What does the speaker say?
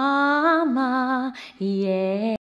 AMA, yeah.